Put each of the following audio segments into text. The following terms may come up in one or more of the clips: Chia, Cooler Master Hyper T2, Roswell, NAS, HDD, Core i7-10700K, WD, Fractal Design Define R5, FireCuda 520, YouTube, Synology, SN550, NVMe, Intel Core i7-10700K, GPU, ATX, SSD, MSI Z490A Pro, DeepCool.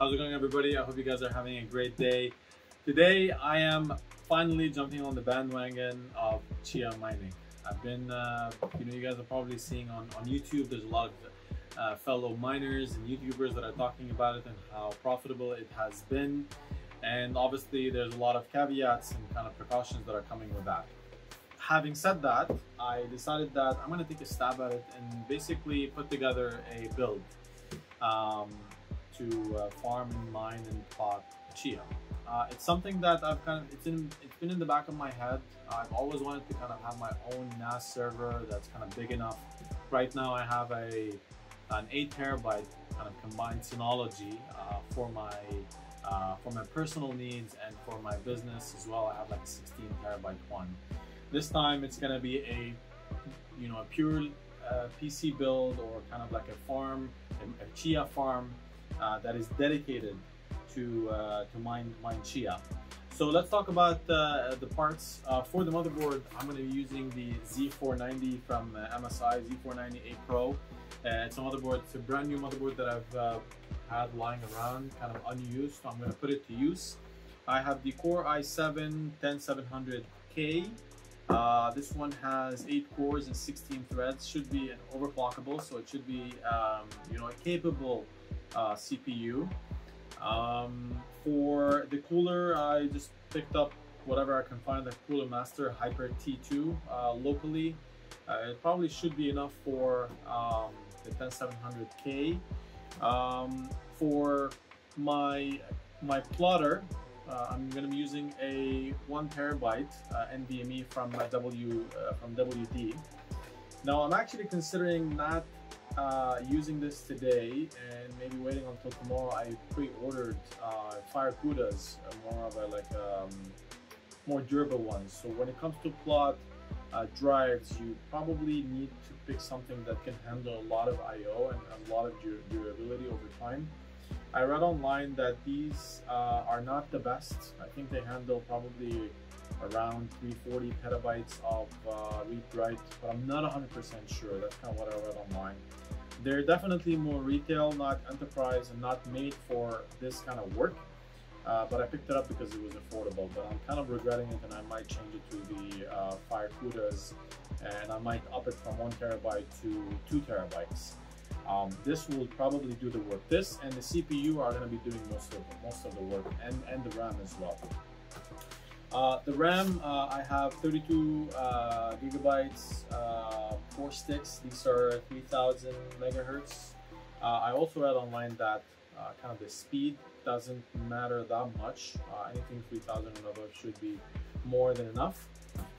How's it going, everybody? I hope you guys are having a great day. Today, I am finally jumping on the bandwagon of Chia mining. I've been, you guys are probably seeing on YouTube, there's a lot of fellow miners and YouTubers that are talking about it and how profitable it has been. And obviously, there's a lot of caveats and kind of precautions that are coming with that. Having said that, I decided that I'm going to take a stab at it and basically put together a build to farm and mine and pot Chia. It's something that I've kind of, it's been in the back of my head. I've always wanted to kind of have my own NAS server that's kind of big enough. Right now I have an 8 terabyte kind of combined Synology for my personal needs and for my business as well. I have like a 16 terabyte one. This time it's gonna be a, you know, a pure PC build, or kind of like a farm, a Chia farm that is dedicated to mine Chia. So let's talk about the parts. For the motherboard, I'm going to be using the Z490 from MSI Z490A Pro. It's a motherboard. It's a brand new motherboard that I've had lying around, kind of unused. So I'm going to put it to use. I have the Core i7-10700K. This one has 8 cores and 16 threads. Should be an overclockable, so it should be a capable CPU. For the cooler, I just picked up whatever I can find, the Cooler Master Hyper T2 locally. It probably should be enough for the 10700K. For my plotter, I'm going to be using a 1 terabyte NVMe from my WD. Now I'm actually considering not using this today and maybe waiting until tomorrow. I pre-ordered FireCudas, more of a more durable ones. So when it comes to plot drives, you probably need to pick something that can handle a lot of I/O and a lot of durability over time. I read online that these are not the best. I think they handle probably around 340 petabytes of read-write, but I'm not 100% sure. That's kind of what I read online. They're definitely more retail, not enterprise, and not made for this kind of work. But I picked it up because it was affordable, but I'm kind of regretting it, and I might change it to the FireCudas, and I might up it from 1 terabyte to 2 terabytes. This will probably do the work. This and the CPU are going to be doing most of the work, and the RAM as well. The RAM, I have 32 gigabytes, 4 sticks. These are 3000 megahertz. I also read online that kind of the speed doesn't matter that much. Anything 3000 and above should be more than enough.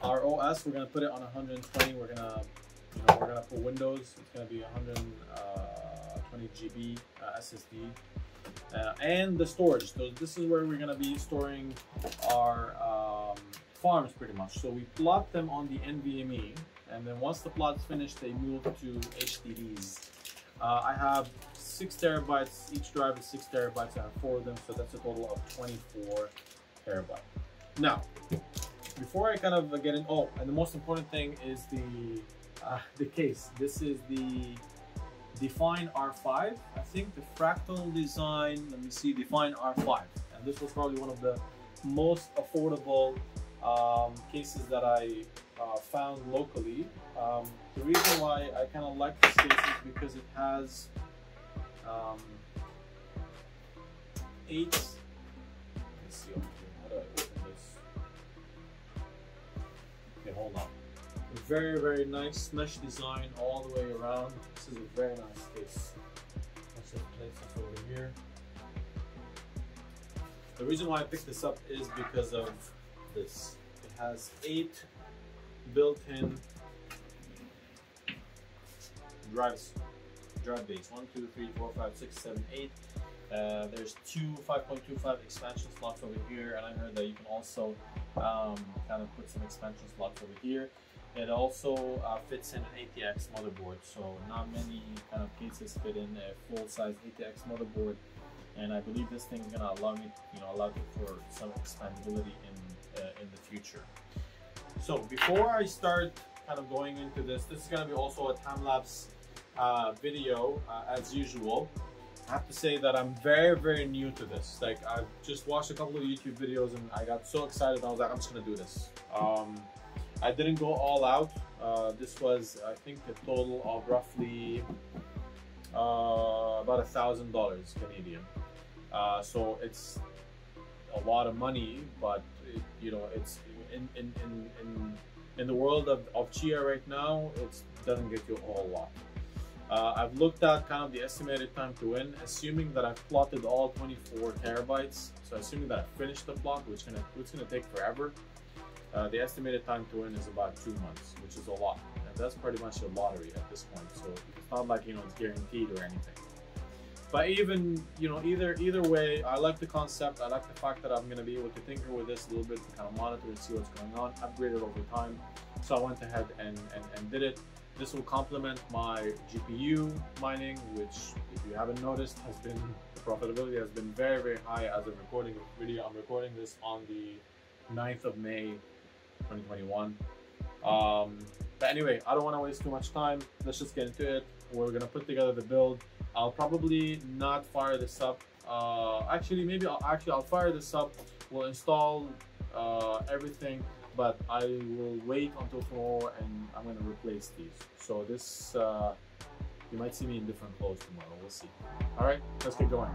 Our OS, we're going to put it on 120. We're going to put Windows. It's going to be 120 GB SSD. And the storage. So this is where we're going to be storing our farms pretty much. So we plot them on the NVMe, and then once the plot's finished, they move to HDDs. I have 6 terabytes. Each drive is 6 terabytes. I have 4 of them, so that's a total of 24 terabytes. Now, before I kind of get in, oh, and the most important thing is the case. This is the Define R5, I think, the Fractal Design, let me see, Define R5, and this was probably one of the most affordable cases that I found locally. The reason why I kind of like this case is because it has 8, let's see, how do I open this? Okay, hold on. Very, very nice mesh design all the way around. This is a very nice case. Let's just place this over here. The reason why I picked this up is because of this. It has 8 built-in drive bays. 1, 2, 3, 4, 5, 6, 7, 8. There's 2 5.25 expansion slots over here, and I heard that you can also kind of put some expansion slots over here. It also fits in an ATX motherboard, so not many kind of cases fit in a full-size ATX motherboard, and I believe this thing is going to allow me, allow it for some expandability in the future. So before I start kind of going into this, this is going to be also a time-lapse video as usual. I have to say that I'm very new to this. Like, I've just watched a couple of YouTube videos and I got so excited. I was like, I'm just gonna do this. I didn't go all out. This was, I think, a total of roughly about $1,000 Canadian. So it's a lot of money, but it, you know, it's in the world of Chia right now, it doesn't get you a whole lot. I've looked at kind of the estimated time to win, assuming that I've plotted all 24 terabytes. So assuming that I finished the plot, which it's gonna take forever. The estimated time to win is about 2 months, which is a lot. And that's pretty much a lottery at this point. So it's not like, you know, it's guaranteed or anything. But even, you know, either way, I like the concept. I like the fact that I'm gonna be able to tinker with this a little bit, to kind of monitor and see what's going on, upgrade it over time. So I went ahead and did it. This will complement my GPU mining, which, if you haven't noticed, has been, the profitability has been very high as of recording this video. I'm recording this on the 9th of May, 2021. But anyway, I don't want to waste too much time. Let's just get into it. We're going to put together the build. I'll probably not fire this up. Actually, I'll fire this up. We'll install everything. But I will wait until tomorrow and I'm going to replace these. So this, you might see me in different clothes tomorrow, we'll see. All right, let's get going.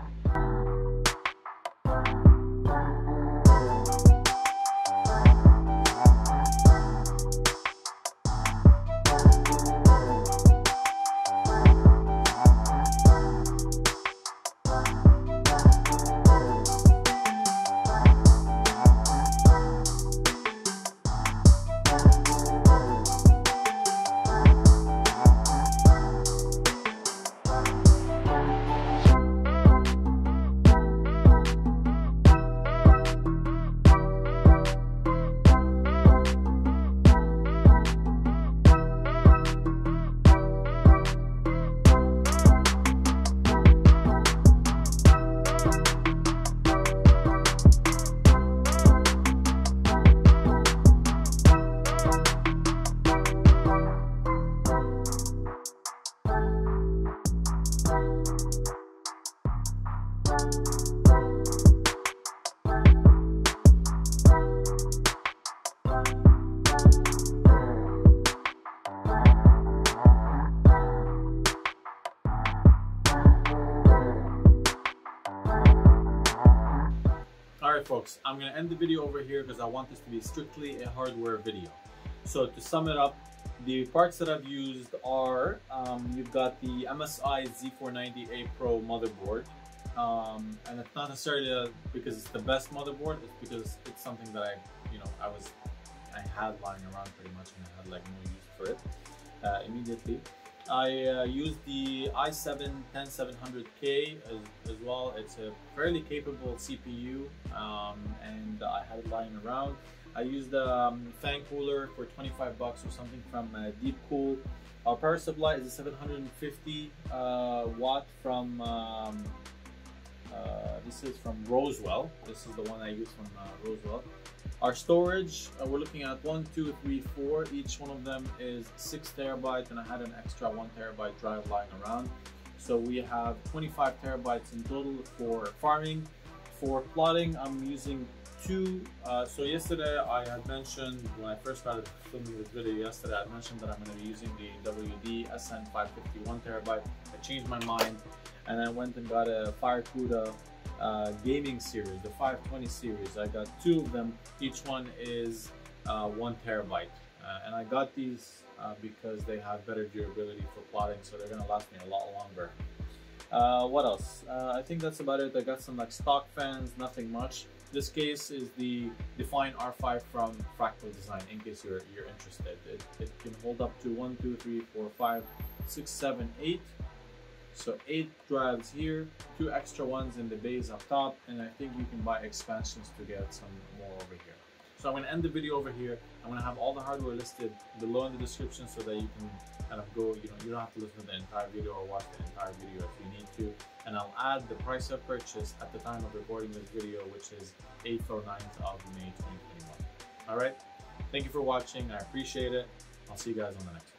Folks, I'm going to end the video over here because I want this to be strictly a hardware video. So to sum it up, the parts that I've used are, you've got the MSI Z490A Pro motherboard, and it's not necessarily because it's the best motherboard, it's because it's something that I had lying around pretty much and I had like no use for it immediately. I used the i7-10700K as well. It's a fairly capable CPU, and I had it lying around. I used a fan cooler for 25 bucks or something from DeepCool. Our power supply is a 750 watt from, this is from Roswell. This is the one I used from Roswell. Our storage, we're looking at 1, 2, 3, 4. Each one of them is 6 terabytes, and I had an extra 1 terabyte drive lying around. So we have 25 terabytes in total for farming. For plotting, I'm using 2. So yesterday I had mentioned, when I first started filming this video yesterday, I mentioned that I'm going to be using the WD SN550 1 terabyte. I changed my mind and I went and got a FireCuda gaming series, the 520 series. I got 2 of them. Each one is 1 terabyte, and I got these because they have better durability for plotting, so they're gonna last me a lot longer. What else? I think that's about it. I got some like stock fans, nothing much. This case is the Define R5 from Fractal Design, in case you're interested. It can hold up to 1, 2, 3, 4, 5, 6, 7, 8. So 8 drives here, 2 extra ones in the bays up top, and I think you can buy expansions to get some more over here. So I'm going to end the video over here. I'm going to have all the hardware listed below in the description so that you can kind of go, you know, you don't have to listen to the entire video or watch the entire video if you need to. And I'll add the price of purchase at the time of recording this video, which is 8th or 9th of May 2021. All right, thank you for watching. I appreciate it. I'll see you guys on the next one.